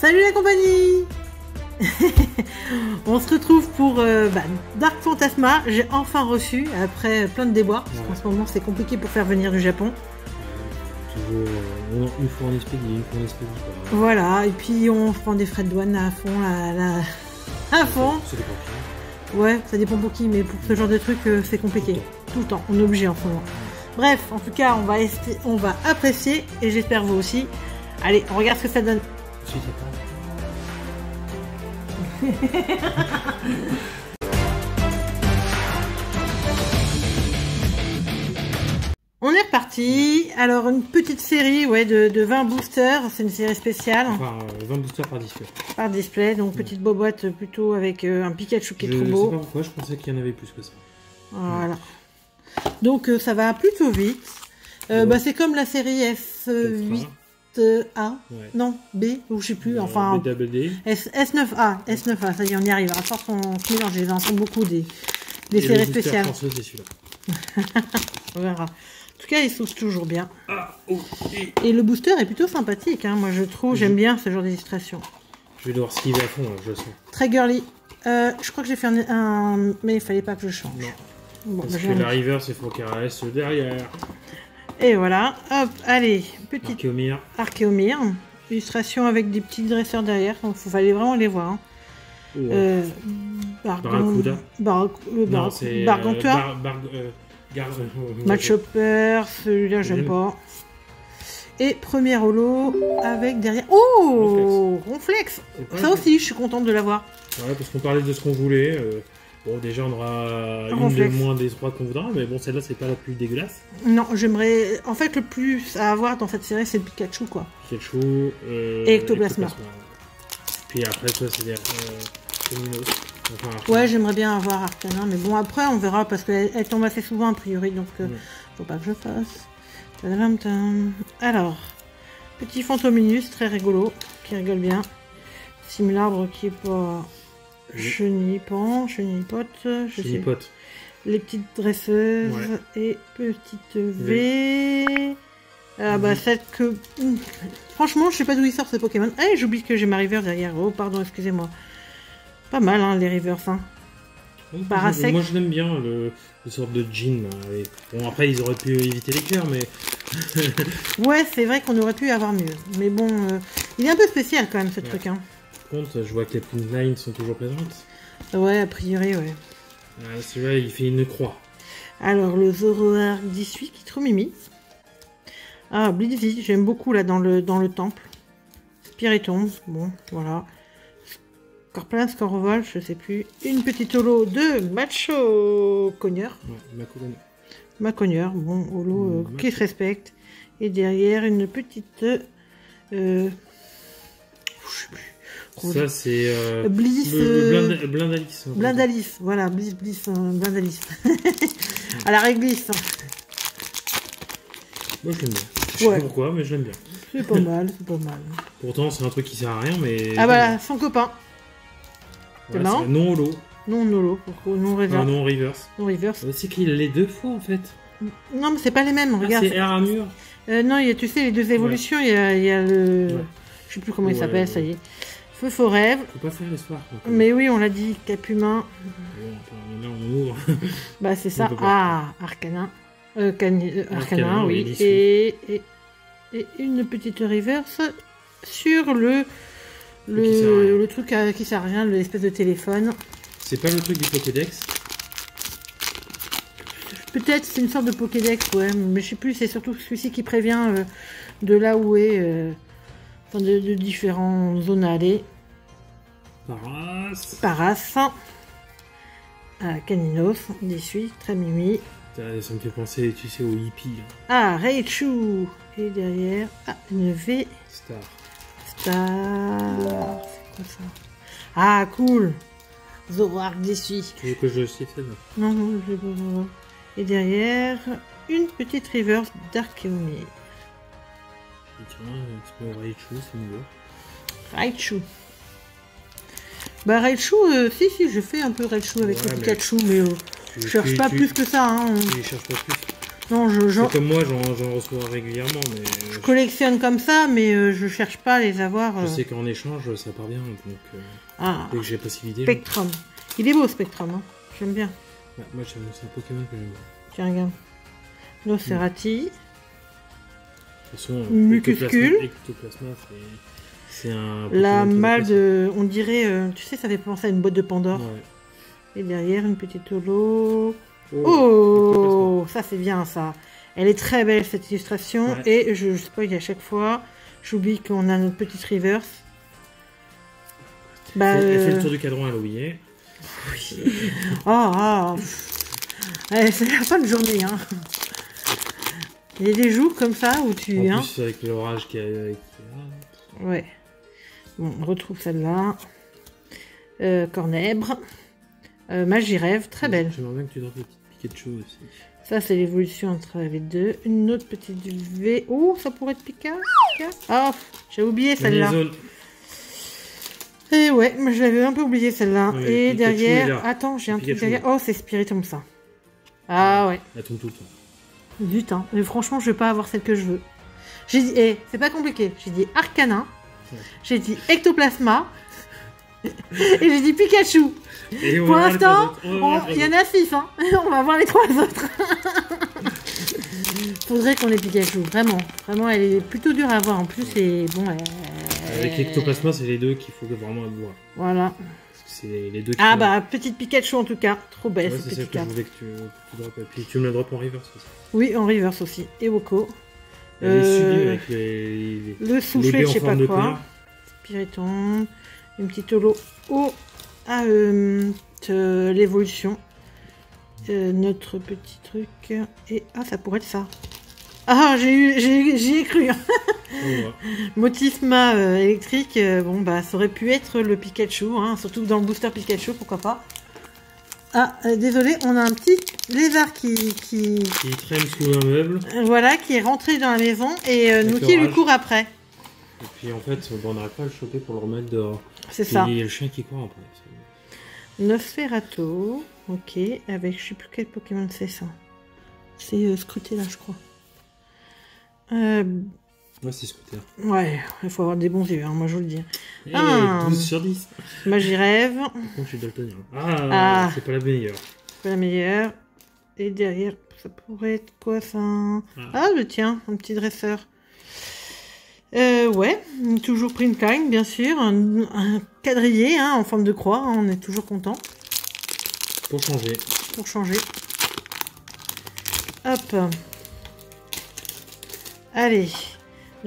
Salut la compagnie. On se retrouve pour Dark Phantasma. J'ai enfin reçu, après plein de déboires, parce qu'en ce moment c'est compliqué pour faire venir du Japon. Une fois en expédie, une fois en expédie. Voilà, et puis on prend des frais de douane à fond, à fond. Ça dépend pour qui. Ouais, ça dépend pour qui, mais pour ce genre de truc, c'est compliqué. Tout le temps, on est obligé en ce moment. Bref, en tout cas, on va apprécier, et j'espère vous aussi. Allez, on regarde ce que ça donne. On est reparti. Alors, une petite série de 20 boosters. C'est une série spéciale. Enfin, 20 boosters par display. Par display, donc petite boîte plutôt avec un Pikachu qui est trop beau. Je sais pas pourquoi, je pensais qu'il y en avait plus que ça. Voilà. Donc, ça va plutôt vite. C'est comme la série S8A. Non, B, ou je sais plus. Enfin, S9A. S9A, ça y est, on y arrive. À force, on se mélange. Ils en sont beaucoup des séries spéciales. On verra. En tout cas, ils s'ouvrent toujours bien. Et le booster est plutôt sympathique, hein. Moi je trouve, j'aime bien ce genre d'illustration. Je vais devoir skipper à fond, là, je le sens. Très girly. Je crois que j'ai fait un... Mais il fallait pas que je change. Non. Bon, parce que la river, c'est faut qu'elle reste derrière. Et voilà, hop, allez, petite... Archéomire. Archéomire. Illustration avec des petits dresseurs derrière, donc il fallait vraiment les voir, hein. Barakuda. Barganteur. Matchopper, celui-là j'aime pas. Et premier holo avec derrière. Oh, Ronflex. Ça aussi, je suis contente de l'avoir. Ouais, parce qu'on parlait de ce qu'on voulait. Bon, déjà on aura Ronflex. Une de moins des trois qu'on voudra, mais bon, celle-là c'est pas la plus dégueulasse. Non, j'aimerais. En fait, le plus à avoir dans cette série, c'est le Pikachu, quoi. Pikachu et Ectoplasma. Puis après, toi, c'est des Fantominus. Enfin, ouais, j'aimerais bien avoir Arcanin, mais bon, après, on verra, parce qu'elle tombe assez souvent, a priori, donc faut pas que je fasse. Alors, petit Fantominus, très rigolo, qui rigole bien. Similarbre qui est pas... Chenipan, Chenipote, je sais. Les petites dresseuses et petite V... celle que... Franchement, je sais pas d'où il sort ce Pokémon. Eh, j'oublie que j'ai ma river derrière. Oh, pardon, excusez-moi. Pas mal, hein, les rivers, hein. Oui, Parasect. Moi, je l'aime bien, le sorte de jean. Bon, après, ils auraient pu éviter les cœurs, mais... Ouais, c'est vrai qu'on aurait pu avoir mieux. Mais bon, il est un peu spécial, quand même, ce truc, hein. Par contre, je vois que les pins sont toujours présentes. Ouais, a priori, ouais. Celui-là, il fait une croix. Alors, le Zoroark 18, qui est trop mimi. Ah, Blizzy, j'aime beaucoup là dans le temple. Spiritons, bon, voilà. Corpens, Corvall, je sais plus. Une petite holo de Macho Cogneur. Ouais, Macho Cogneur, bon, holo qui se respecte. Et derrière, une petite... je sais plus. Ça, c'est... Bliss. Blindalys. Blindalys, voilà, Bliss, Blindalys. À la réglisse. Moi, je l'aime bien. Je sais pas pourquoi, mais je l'aime bien. C'est pas mal, c'est pas mal. Pourtant, c'est un truc qui sert à rien, mais... Ah voilà, sans copain. C'est marrant. Non holo. Non holo, non reverse. Non reverse. Non reverse. C'est qu'il les deux fois, en fait. Non, mais c'est pas les mêmes, regarde. C'est R armure. Non, il y a, tu sais, les deux évolutions, il y a le... Ouais. Je sais plus comment il s'appelle, ça y est. Feu forêt. Faut pas faire les soirs. Mais oui, on l'a dit, cap humain. Là, on ouvre. Bah, c'est ça. Ah, Arcanin. Arcanin, oui. Et une petite reverse sur le truc qui sert à rien, l'espèce de téléphone. C'est pas le truc du Pokédex? Peut-être, c'est une sorte de Pokédex, ouais, mais je sais plus, c'est surtout celui-ci qui prévient de là où est... Enfin, de différentes zones à aller. Paras. Caninos, 18, très mimi. Ça me fait penser, tu sais, au hippie. Ah, Raichu. Et derrière, une V. Star. C'est quoi ça? Ah, cool. Zoroark 18. Tu veux que je cite celle-là? Non, je vais pas voir. Et derrière, une petite reverse d'Archéomire. Tiens, Raichu, c'est nouveau. Raichu. Bah, Raichu, si, je fais un peu Raichu avec le Pikachu, mais je cherche pas plus que ça. Hein. Tu les cherches pas plus. Non, c'est comme moi, j'en reçois régulièrement. Mais je collectionne comme ça, mais je cherche pas à les avoir. Je sais qu'en échange, ça part bien. Donc, dès que j'ai possibilité. Spectrum. Il est beau, Spectrum. Hein. J'aime bien. Bah, moi, c'est un Pokémon que j'aime bien. Tiens, regarde. Nocerati. De toute façon, Ectoplasma, c'est un. La malle de. On dirait. Tu sais, ça fait penser à une boîte de Pandore. Ouais. Et derrière, une petite holo. Oh, ça c'est bien ça. Elle est très belle cette illustration, ouais. Et je spoil à chaque fois. J'oublie qu'on a notre petite reverse. Bah, elle fait le tour du cadran à l'oublier. Oui. C'est la fin de journée. Hein. Il y a des jours comme ça où tu. En plus, avec l'orage qu'il y a. Ouais. Bon, on retrouve celle-là. Cornèbre. Magirève, très belle. J'aimerais bien que tu donnes des petites Pikachu aussi. Ça, c'est l'évolution entre les deux. Une autre petite V. Oh, ça pourrait être Pikachu. Oh, j'ai oublié celle-là. Et ouais, mais je l'avais un peu oublié celle-là. Ouais, et derrière. Attends, j'ai un truc derrière. Oh, c'est Spiriton, ça. Ah ouais. Elle tombe tout le temps. Du temps. Mais franchement, je vais pas avoir celle que je veux. J'ai dit, eh, c'est pas compliqué. J'ai dit Arcanin. Ouais. J'ai dit Ectoplasma. Et j'ai dit Pikachu. Et pour l'instant, il y en a 6, hein. On va voir les 3 autres. Faudrait qu'on ait Pikachu, vraiment. Vraiment, elle est plutôt dure à avoir en plus. Et bon, avec Ectoplasma, c'est les deux qu'il faut vraiment avoir. Voilà. C'est les deux. Ah bah, petite Pikachu en tout cas. Trop belle. Ouais, c'est celle que je voulais que tu droppes. Et puis tu me la droppes en reverse aussi. Oui, en reverse aussi. Et Woko. Avec le soufflet, je sais pas quoi. Spiriton. Une petite holo à l'évolution. Notre petit truc. Et ça pourrait être ça. Ah, j'y ai cru. Ouais. Motisma électrique. Bon, bah, ça aurait pu être le Pikachu. Hein, surtout dans le booster Pikachu, pourquoi pas. Ah, désolé, on a un petit lézard qui traîne sous un meuble. Voilà, qui est rentré dans la maison et Nouki lui court après. Et puis en fait, on n'arrive pas à le choper pour le remettre dehors. C'est ça. Il y a le chien qui court après. Nosferatu, ok, avec je sais plus quel Pokémon c'est ça. C'est Scruté là, je crois. Ouais, c'est Scruté. Ouais, il faut avoir des bons yeux, hein, moi je vous le dis. Et 12 sur 10. Magirève. Par contre, je suis daltonien. Ah, c'est pas la meilleure. C'est pas la meilleure. Et derrière, ça pourrait être quoi ça? Ah, le tien, un petit dresseur. Ouais, toujours Printline, bien sûr, un quadrillé hein, en forme de croix, hein, on est toujours content. Pour changer. Pour changer. Hop. Allez,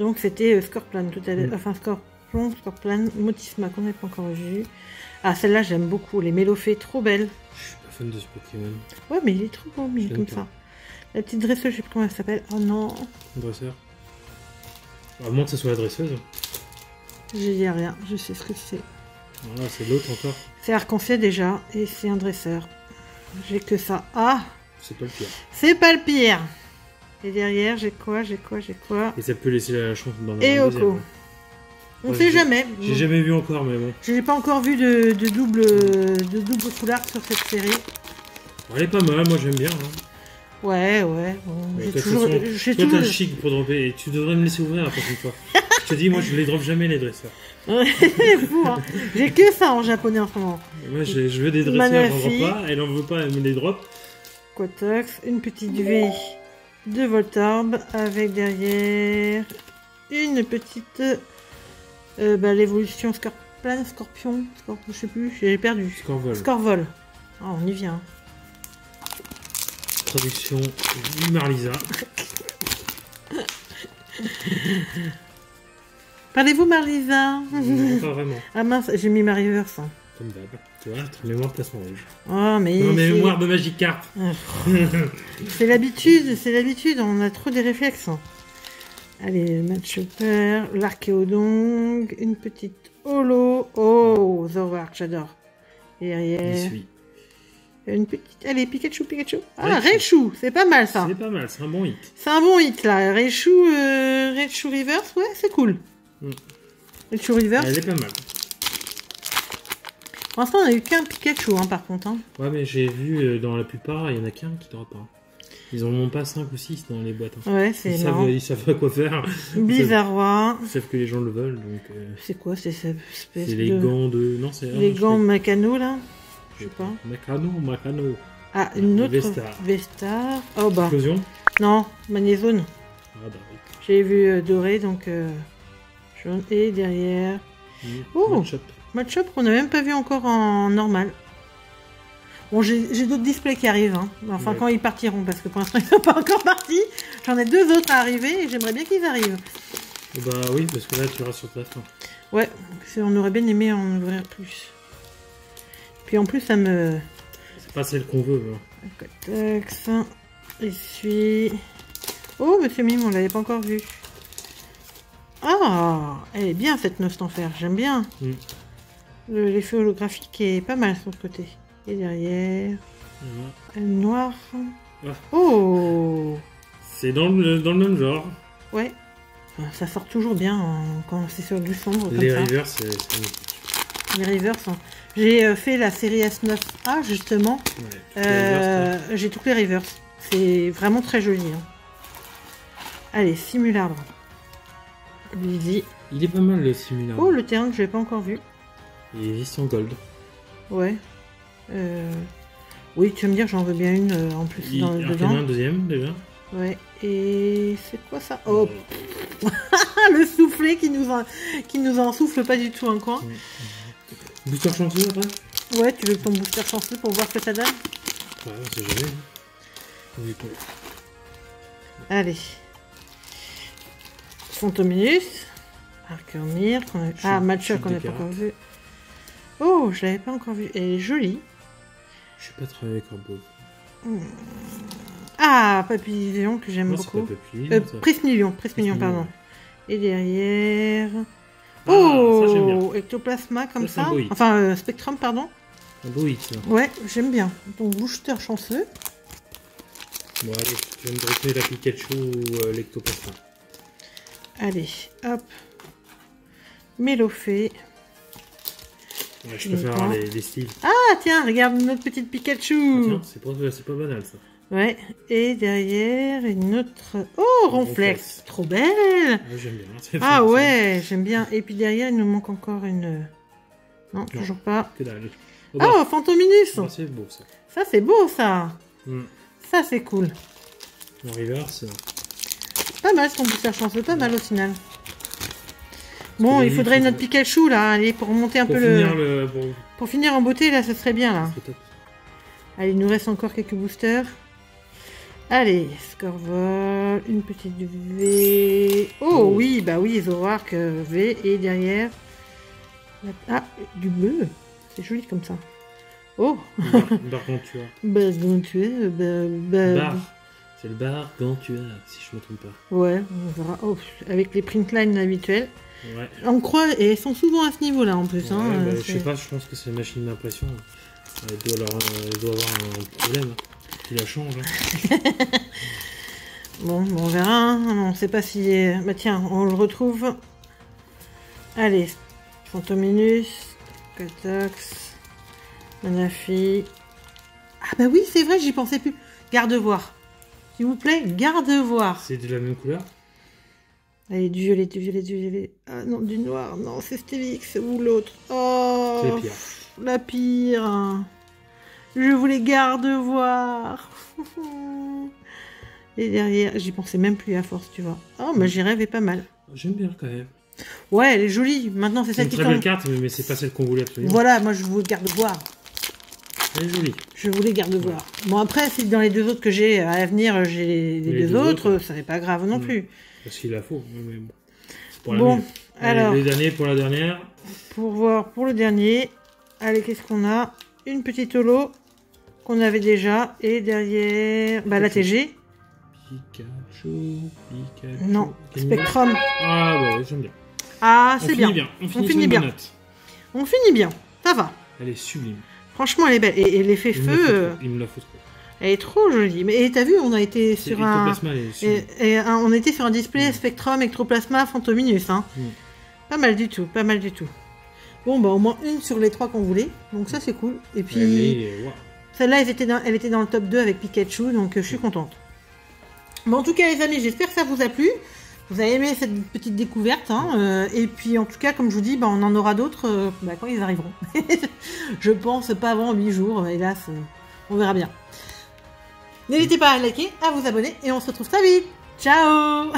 donc c'était Scorplan tout à l'heure, enfin Scorplan, Motisma qu'on n'a pas encore vu. Ah, celle-là j'aime beaucoup, les Mélofées, trop belles. Je suis pas fan de ce Pokémon. Ouais, mais il est trop beau, mais comme ça. La petite dresseuse, je sais plus comment elle s'appelle. Oh non. Dresseur. À moins que ce soit la dresseuse. Je dis rien, je sais ce que c'est. Voilà, c'est l'autre encore. C'est arc-en-ciel déjà, et c'est un dresseur. J'ai que ça. Ah, c'est pas le pire. C'est pas le pire. Et derrière, j'ai quoi, Et ça peut laisser la chance d'en avoir. Et Oko. On sait jamais. J'ai jamais vu encore, mais bon. Je n'ai pas encore vu de double foulard sur cette série. Elle est pas mal, moi j'aime bien. Hein. Ouais. J'ai toujours... Toi, t'as chic pour dropper et tu devrais me laisser ouvrir la prochaine fois. Je te dis, moi, je les drop jamais, les dresseurs. C'est fou, hein. J'ai que ça en japonais en ce moment. Moi, je veux des dresseurs, j'en drop pas. Elle en veut pas, elle me les drop. Quatox, une petite V de Voltorb avec derrière une petite... l'évolution Scorpion, je sais plus, j'ai perdu. Scorvol. Ah, on y vient. Traduction du Marlisa. Parlez-vous Marlisa? Non, pas vraiment. Ah mince, j'ai mis ma reverse. Comme d'hab, tu vois, mémoire de placement rouge. Oh, mais non, mais mémoire de Magikarp. C'est l'habitude, on a trop des réflexes. Allez, Matchopper, l'Archéodong, une petite holo. Oh, Zoroark, j'adore. Derrière. Une petite... Allez, Pikachu. Ah, Renchou, c'est pas mal ça. C'est pas mal, c'est un bon hit. C'est un bon hit là. Renchou Reverse, ouais, c'est cool. Renchou Reverse. Elle est pas mal. Pour l'instant, on a eu qu'un Pikachu hein, par contre. Hein. Ouais, mais j'ai vu dans la plupart, il y en a qu'un qui drop pas. Ils en ont pas 5 ou 6 dans les boîtes. Hein. Ouais, c'est énorme. Ils savent à quoi faire. Bizarrois. Ils savent que les gens le veulent. C'est quoi ces espèces de... C'est les gants de... Non, c'est... Les gants Macano, là. Je sais pas. Macano. Ah, une autre Vestar. Oh bah. Explosion. Non, Magnézone. Ah bah oui. J'ai vu doré, donc jaune. Et derrière... Mmh. Oh, Matchopper, on n'a même pas vu encore en normal. Bon, j'ai d'autres displays qui arrivent, hein. Enfin ouais. Quand ils partiront, parce que pour l'instant ils sont pas encore partis. J'en ai 2 autres à arriver et j'aimerais bien qu'ils arrivent. Et bah oui, parce que là tu iras sur ta fin. Ouais, on aurait bien aimé en ouvrir plus. Puis en plus ça me... C'est pas celle qu'on veut. Cotex, essuie... Oh Monsieur Mime, on l'avait pas encore vu. Ah, oh, elle est bien cette noce d'enfer, j'aime bien. Mm. L'effet holographique est pas mal sur ce côté. Et derrière, mmh. Un noir. Ah. Oh, c'est dans le même genre. Ouais, ça sort toujours bien quand c'est sur du sombre. Comme les rivers, c'est magnifique. Les rivers sont... J'ai fait la série S9A justement. Ouais, j'ai toutes les rivers. C'est vraiment très joli. Hein. Allez, Similarbre. Blizzy. Il est pas mal le Similarbre. Oh, le terrain que je n'ai pas encore vu. Il existe en gold. Ouais. Oui, tu vas me dire, j'en veux bien une en plus. Il... dans le dedans. Deuxième déjà. Ouais. Et c'est quoi ça? Oh, le soufflet qui nous en souffle pas du tout un coin. Mmh. Booster chanceux après. Ouais, tu veux ton booster chanceux pour voir ce que ça donne. Ouais, c'est jamais. Oui, cool. Allez. Fantominus, Archéomire. Ah, Matcha qu'on n'a pas encore vu. Oh, je l'avais pas encore vu. Elle est jolie. Je suis pas travaillé avec un beau. Ah, Papillon que j'aime beaucoup. Prismillion, pardon. Et derrière... Ah, oh, ça, Ectoplasma comme ça. Enfin, Spectrum, pardon. Un beau hit, ça. Ouais, j'aime bien. Donc, booster chanceux. Bon, allez, je vais me dresser la Pikachu ou l'Ectoplasma. Allez, hop. Mélofée. Ouais, je préfère avoir les styles. Ah tiens, regarde notre petite Pikachu. C'est pas banal ça. Ouais, et derrière une autre... Oh, Ronflex. Trop belle. Ouais, j'aime bien. Ah ouais, j'aime bien. Et puis derrière, il nous manque encore une... Non, toujours pas. Que dalle. Oh, oh, Fantominus. Oh, c'est beau ça. Ça c'est beau ça. Mm. Ça c'est cool. En reverse. Pas mal ton booster chanceux, pas mal au final. Bon, il faudrait notre Pikachu là, allez, pour remonter un peu le... Pour finir en beauté là, ce serait bien là. Allez, il nous reste encore quelques boosters. Allez, Scorvol, une petite V. Oh oui, bah oui, Zoroark V. Et derrière... Ah, du bleu. C'est joli comme ça. Oh, Barganteur. Barganteur. C'est le Barganteur, si je me trompe pas. Ouais, on verra. Oh, avec les printlines habituelles. Ouais. On croit, et elles sont souvent à ce niveau là en plus. Ouais, hein, bah, je sais pas, je pense que c'est une machine d'impression. Elle doit avoir un problème. Tu la changes. Hein. Bon, on verra. Hein. On sait pas si. Bah tiens, on le retrouve. Allez, Fantominus, Cotox, Manafi. Ah bah oui, c'est vrai, j'y pensais plus. Gardevoir. S'il vous plaît, Gardevoir. C'est de la même couleur? Elle est du violet, du violet, du violet. Ah non, du noir. Non, c'est Stevix ou l'autre. Oh, c'est pire. La pire. Je voulais Gardevoir. Et derrière, j'y pensais même plus à force, tu vois. Oh, mais j'y rêvais pas mal. J'aime bien quand même. Ouais, elle est jolie. Maintenant, c'est celle qui tombe. C'est une très belle carte, mais c'est pas celle qu'on voulait absolument. Voilà, moi je voulais Gardevoir. Elle est jolie. Je voulais Gardevoir. Ouais. Bon, après, si dans les 2 autres que j'ai à l'avenir, j'ai les 2 autres, ça n'est pas grave non plus. Parce qu'il la faut, mais bon. Pour la bon, alors... Les derniers pour la dernière. Pour voir, pour le dernier. Allez, qu'est-ce qu'on a? Une petite holo qu'on avait déjà. Et derrière... Bah, la TG. Pikachu... Non, Spectrum. Ah, bah ouais, j'aime bien. Ah, c'est bien. On finit bien. On finit bien, ça va. Elle est sublime. Franchement, elle est belle. Et l'effet feu... Il me la faut trop. Elle est trop jolie. Mais t'as vu, on a été sur un... on était sur un display Spectrum, Ectoplasma, Fantominus. Hein. Mm. Pas mal du tout, pas mal du tout. Bon, bah au moins une sur les 3 qu'on voulait. Donc ça, c'est cool. Et puis, celle-là, elle était dans le top 2 avec Pikachu. Donc je suis contente. Bon, en tout cas, les amis, j'espère que ça vous a plu. Vous avez aimé cette petite découverte. Hein, et puis, en tout cas, comme je vous dis, bah, on en aura d'autres quand ils arriveront. Je pense pas avant 8 jours. Hélas, on verra bien. N'hésitez pas à liker, à vous abonner. Et on se retrouve très vite. Ciao.